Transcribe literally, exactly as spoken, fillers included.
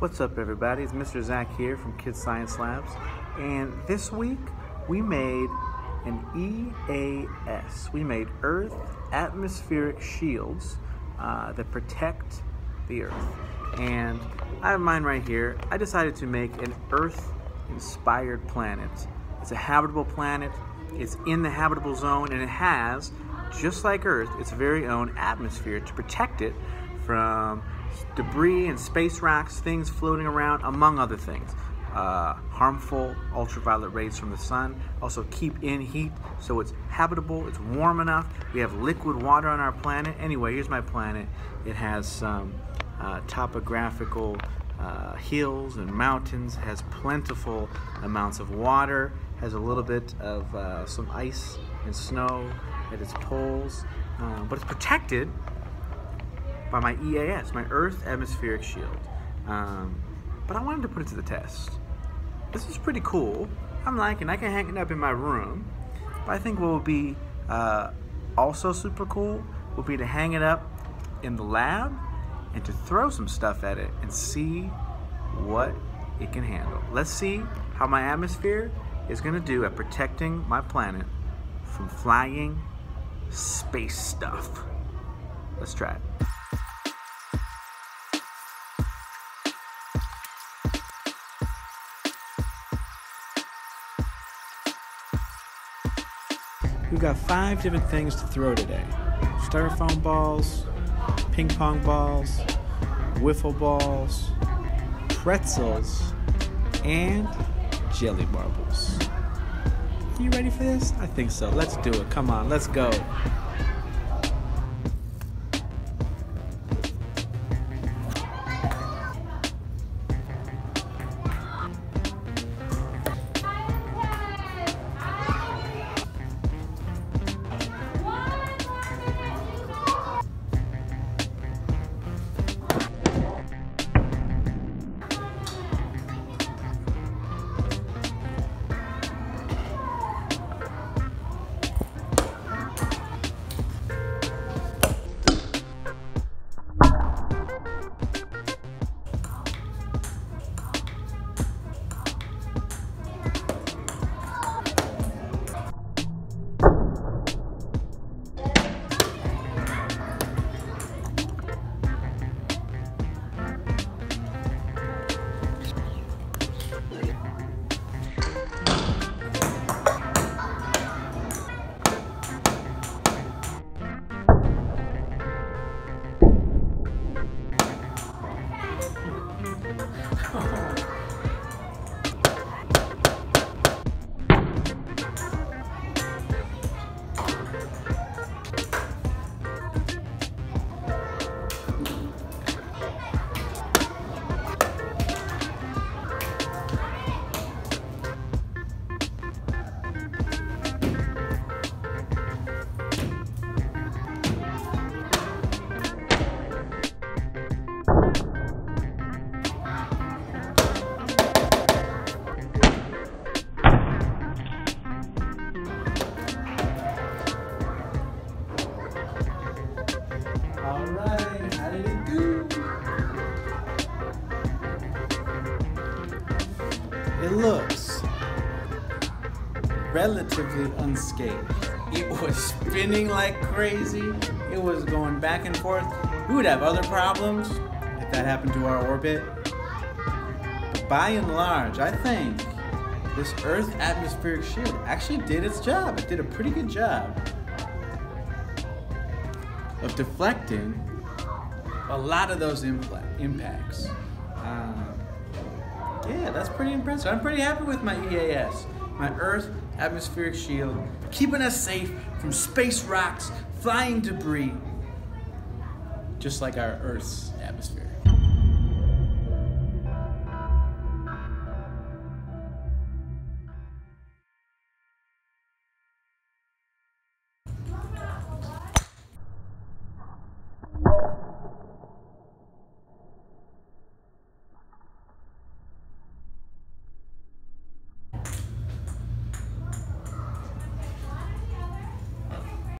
What's up everybody, it's Mister Zach here from Kids Science Labs, and this week we made an E A S. We made Earth Atmospheric Shields uh, that protect the Earth. And I have mine right here. I decided to make an Earth-inspired planet. It's a habitable planet, it's in the habitable zone, and it has, just like Earth, its very own atmosphere to protect it from debris and space rocks, things floating around, among other things. Uh, harmful ultraviolet rays from the sun. Also keep in heat so it's habitable, it's warm enough. We have liquid water on our planet. Anyway, here's my planet. It has some uh, topographical uh, hills and mountains, has plentiful amounts of water, has a little bit of uh, some ice and snow at its poles, uh, but it's protected by my E A S, my Earth Atmospheric Shield. Um, but I wanted to put it to the test. This is pretty cool. I'm liking it. I can hang it up in my room. But I think what would be uh, also super cool would be to hang it up in the lab and to throw some stuff at it and see what it can handle. Let's see how my atmosphere is gonna do at protecting my planet from flying space stuff. Let's try it. We've got five different things to throw today. Styrofoam balls, ping pong balls, wiffle balls, pretzels, and jelly marbles. Are you ready for this? I think so. Let's do it. Come on, let's go. It looks relatively unscathed. It was spinning like crazy. It was going back and forth. We would have other problems if that happened to our orbit. But by and large, I think this Earth Atmospheric Shield actually did its job. It did a pretty good job of deflecting a lot of those impacts. Um, Yeah, that's pretty impressive. I'm pretty happy with my E A S, my Earth Atmospheric Shield, keeping us safe from space rocks, flying debris, just like our Earth's atmosphere.